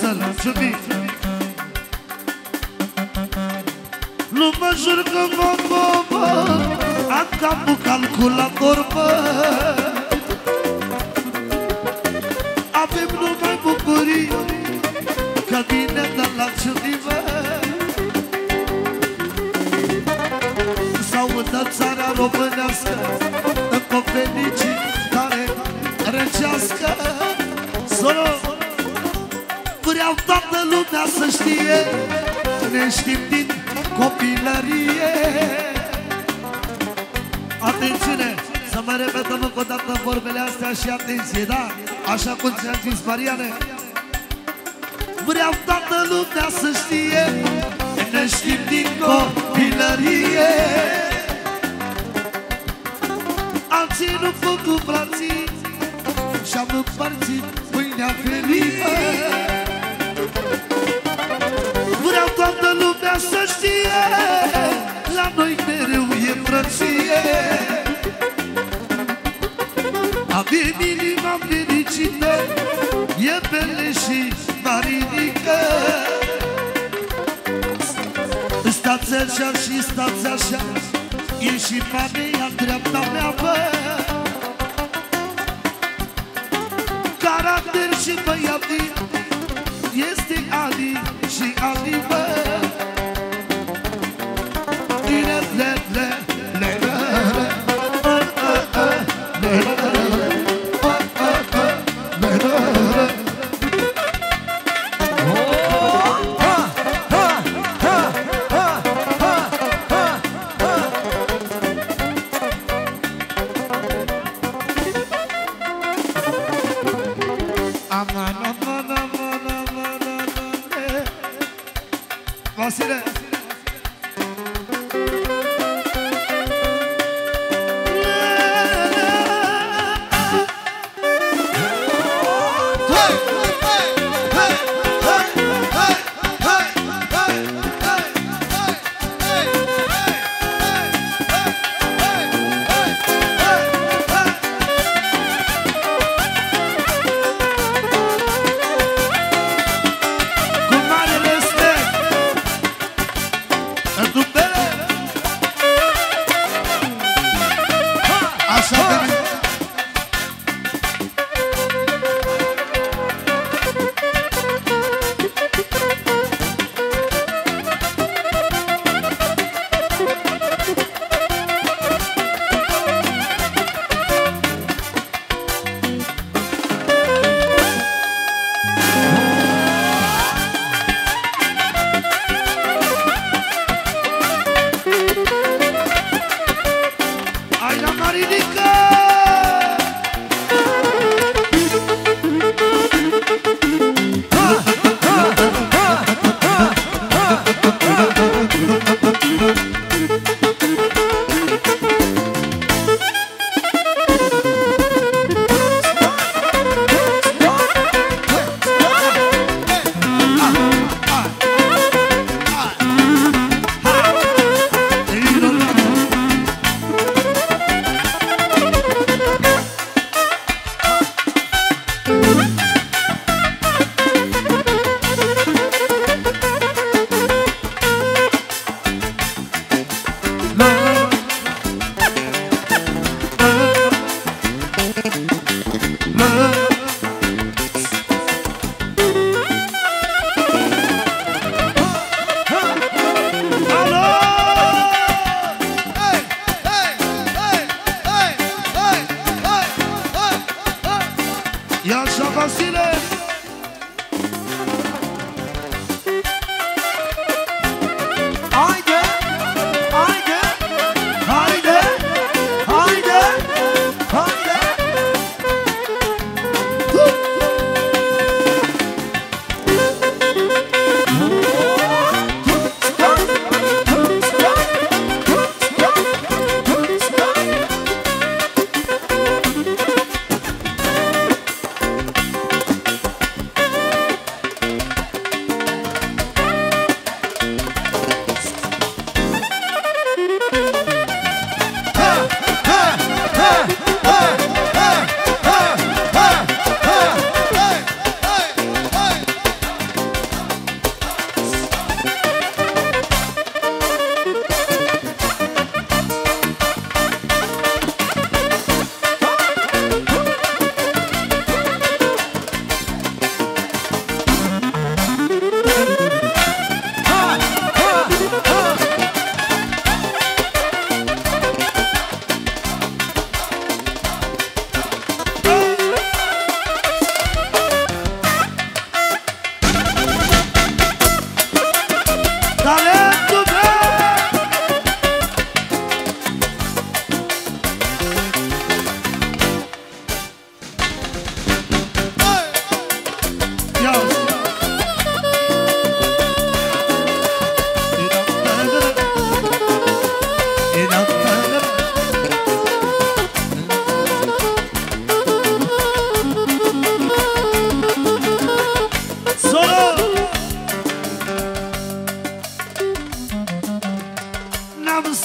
سلام شدی لما شرقا بابا عقب كالكولا قربا عبيب نومي بقري كدينة دلال شدي سودة țara românească încă fericit care răcească Soro vreau toată lumea să știe ne știm din copilărie Atențiune! Să mai repetăm încă o dată vorbele astea și atenție, da? Așa cum ți-am zis, Mariane Vreau toată lumea să știe ne știm din copilărie Am ținut focul brații și-am împărțit pâinea felită Vreau toată lumea să știe La noi mereu e frăție Avem inima fericită E bele și marinică Stați așa și stați așa E și familia dreapta mea, bă Caracter și băiatii Este Ali și Ali, bă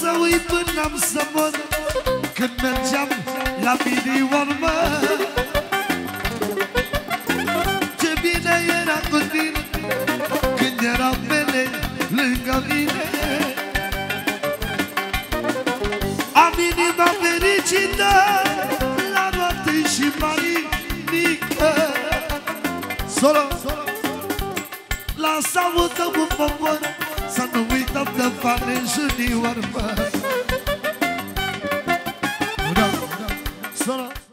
să uit până am să mor, când mergeam la milion, mă. Ce bine era cu tine, când erau mele lângă mine. Am inima fericită, la noapte și marinică. Solo, la salută cu popor, să nu uităm de fane junior, mă. Solo.